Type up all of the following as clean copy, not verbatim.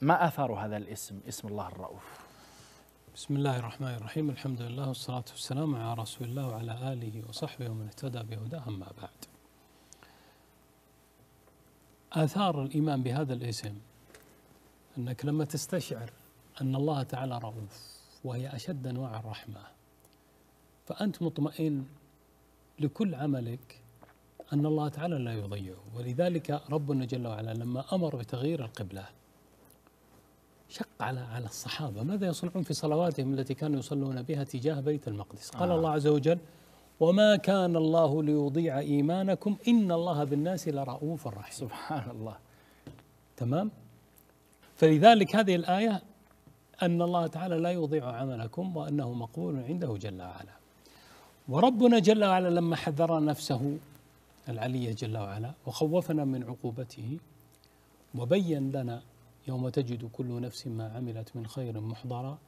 ما أثر هذا الاسم، اسم الله الرؤوف؟ بسم الله الرحمن الرحيم، الحمد لله والصلاة والسلام على رسول الله وعلى آله وصحبه ومن اهتدى بهداه، أما بعد. آثار الإيمان بهذا الاسم أنك لما تستشعر أن الله تعالى رؤوف وهي أشد أنواع الرحمة، فأنت مطمئن لكل عملك أن الله تعالى لا يضيعه. ولذلك ربنا جل وعلا لما أمر بتغيير القبلة شق على الصحابة ماذا يصنعون في صلواتهم التي كانوا يصلون بها تجاه بيت المقدس. قال الله عز وجل: وما كان الله ليضيع إيمانكم إن الله بالناس لرؤوف رحيم. سبحان الله. تمام. فلذلك هذه الآية أن الله تعالى لا يضيع عملكم وأنه مقبول عنده جل وعلا. وربنا جل وعلا لما حذر نفسه العلي جل وعلا وخوفنا من عقوبته وبين لنا: يوم تجد كل نفس ما عملت من خير محضرا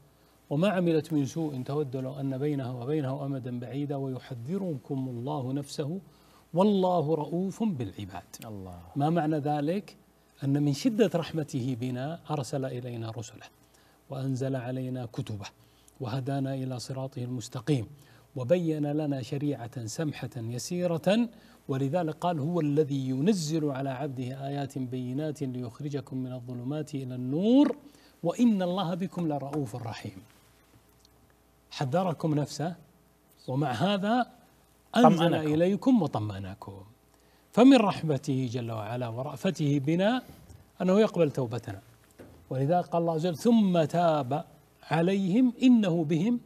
وما عملت من سوء تود لو أن بينها وبينه أمدا بعيدا ويحذركم الله نفسه والله رؤوف بالعباد. الله. ما معنى ذلك؟ أن من شدة رحمته بنا أرسل إلينا رسله وأنزل علينا كتبه وهدانا إلى صراطه المستقيم وبين لنا شريعة سمحة يسيرة. ولذلك قال: هو الذي ينزل على عبده آيات بينات ليخرجكم من الظلمات إلى النور وإن الله بكم لرؤوف رحيم. حذركم نفسه ومع هذا أنزل إليكم وطمأنكم. فمن رحمته جل وعلا ورأفته بنا أنه يقبل توبتنا. ولذلك قال الله عز وجل: ثم تاب عليهم إنه بهم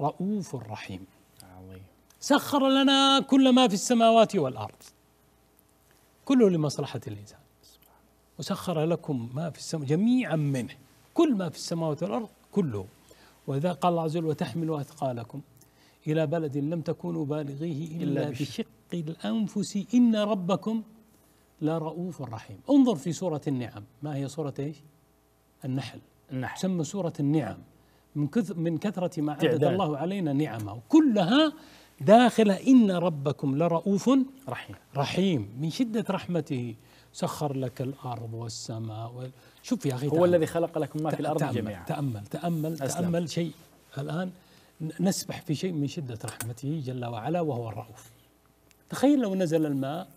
رؤوف رحيم. سخر لنا كل ما في السماوات والأرض كله لمصلحة الإنسان، وسخر لكم ما في السماء جميعا منه، كل ما في السماوات والأرض كله. وإذا قال الله عز وجل: وتحملوا أثقالكم إلى بلد لم تكونوا بالغيه إلا بشق الأنفس إن ربكم لرؤوف رحيم. انظر في سورة النعم. ما هي سورة إيش؟ النحل. تسمى سورة النعم من كثرة ما عدد الله علينا نعمه، كلها داخلة إن ربكم لرؤوف رحيم. من شدة رحمته سخر لك الأرض والسماء. شوف يا أخي، هو الذي خلق لكم ما في الأرض جميعا. تأمل شيء الآن، نسبح في شيء من شدة رحمته جل وعلا وهو الرؤوف. تخيل لو نزل الماء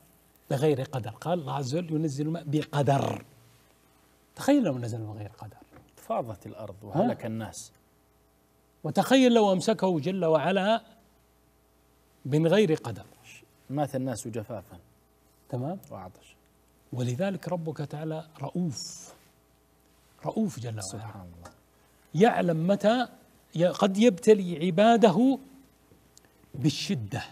بغير قدر. قال الله عز وجل: ينزل الماء بقدر. تخيل لو نزل بغير قدر، فاضت الأرض وهلك الناس. وتخيل لو أمسكه جل وعلا من غير قدر، مات الناس جفافا. تمام. وعطش. ولذلك ربك تعالى رؤوف، رؤوف جل وعلا. سبحان الله. يعلم متى قد يبتلي عباده بالشدة،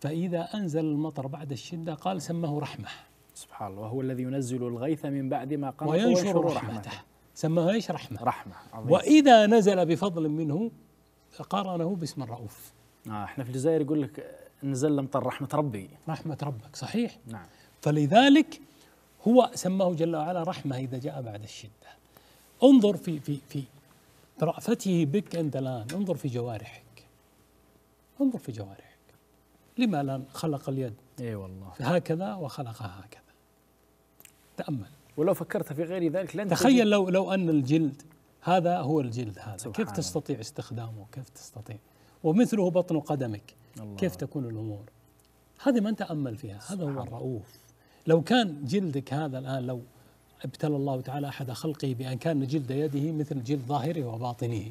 فإذا أنزل المطر بعد الشدة قال سماه رحمة. سبحان الله. وهو الذي ينزل الغيث من بعد ما قام وينشر رحمته. سماه ايش؟ رحمة. رحمة. وإذا نزل بفضل منه قارنه باسم الرؤوف. احنا في الجزائر يقول لك نزل مطر رحمة ربي. رحمة ربك، صحيح. نعم. فلذلك هو سماه جل وعلا رحمة إذا جاء بعد الشدة. انظر في رأفته بك أنت الآن، انظر في جوارحك. انظر في جوارحك. لما لا خلق اليد اي والله هكذا وخلقها هكذا. تأمل. ولو فكرت في غير ذلك لن تخيل لو أن الجلد هذا هو الجلد هذا، كيف تستطيع استخدامه؟ كيف تستطيع؟ ومثله بطن قدمك. الله. كيف تكون الأمور هذه ما نتأمل فيها. هذا هو الرؤوف. لو كان جلدك هذا الآن، لو ابتلى الله تعالى أحد خلقه بأن كان جلد يده مثل جلد ظاهره وباطنه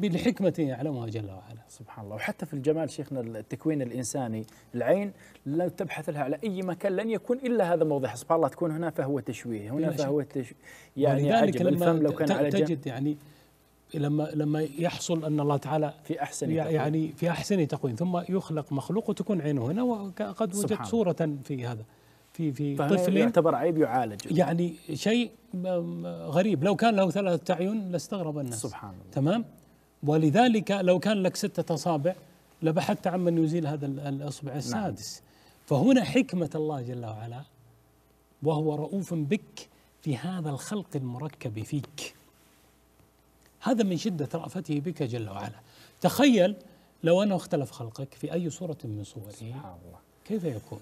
بالحكمة يعلمها جل وعلا. سبحان الله. وحتى في الجمال شيخنا التكوين الإنساني، العين لو تبحث لها على أي مكان لن يكون إلا هذا موضعها. سبحان الله. تكون هنا فهو تشويه، هنا فهو تشويه. يعني عجب الفم لو كان على جنب. تجد يعني لما يحصل أن الله تعالى في أحسن تقويم ثم يخلق مخلوق وتكون عينه هنا، وقد وجدت صورة في هذا في طفل. يعتبر عيب يعالج. يعني شيء غريب. لو كان له 3 أعين لاستغرب الناس. سبحان الله. تمام. ولذلك لو كان لك 6 أصابع لبحثت عن من يزيل هذا الأصبع السادس. نعم. فهنا حكمة الله جل وعلا وهو رؤوف بك في هذا الخلق المركب فيك. هذا من شدة رأفته بك جل وعلا. تخيل لو أنه اختلف خلقك في أي صورة من صوره. سبحان الله. كيف يكون؟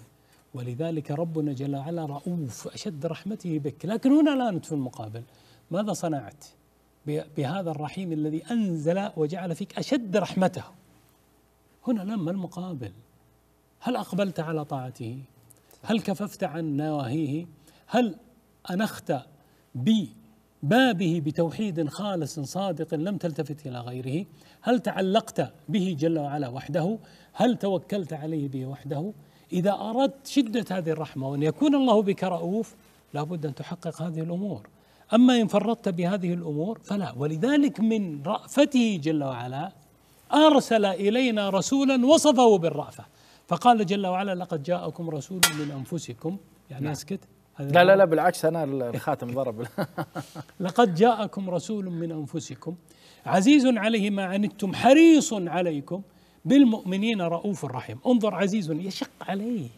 ولذلك ربنا جل وعلا رؤوف أشد رحمته بك. لكن هنا لا ندفع المقابل، ماذا صنعت بهذا الرحيم الذي أنزل وجعل فيك أشد رحمته؟ هنا لما المقابل، هل أقبلت على طاعته؟ هل كففت عن نواهيه؟ هل أنخت ببابه بتوحيد خالص صادق لم تلتفت إلى غيره؟ هل تعلقت به جل وعلا وحده؟ هل توكلت عليه به وحده؟ إذا أردت شدة هذه الرحمة وأن يكون الله بك رؤوف لابد أن تحقق هذه الأمور. أما إن فرطت بهذه الأمور فلا. ولذلك من رأفته جل وعلا أرسل إلينا رسولا وصفه بالرأفة، فقال جل وعلا لقد جاءكم رسول من أنفسكم. يعني أسكت؟ لا لا لا بالعكس، أنا الخاتم ضرب. لقد جاءكم رسول من أنفسكم عزيز عليه ما عنتم حريص عليكم بالمؤمنين رؤوف رحيم. انظر، عزيز يشق عليه،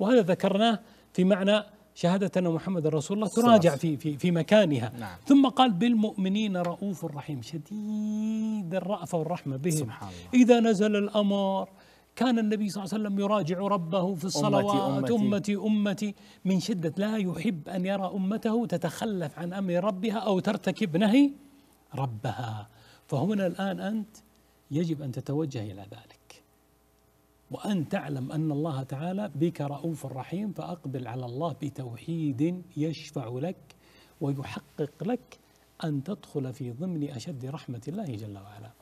وهذا ذكرناه في معنى شهادة أن محمد رسول الله تراجع في مكانها. نعم. ثم قال بالمؤمنين رؤوف رحيم، شديد الرأفة والرحمة بهم. سبحان الله. إذا نزل الأمر كان النبي صلى الله عليه وسلم يراجع ربه في الصلوات، أمتي من شدة، لا يحب أن يرى أمته تتخلف عن أمر ربها أو ترتكب نهي ربها. فهنا الآن أنت يجب أن تتوجه إلى ذلك، وأن تعلم أن الله تعالى بك رؤوف رحيم، فأقبل على الله بتوحيد يشفع لك ويحقق لك أن تدخل في ضمن أشد رحمة الله جل وعلا.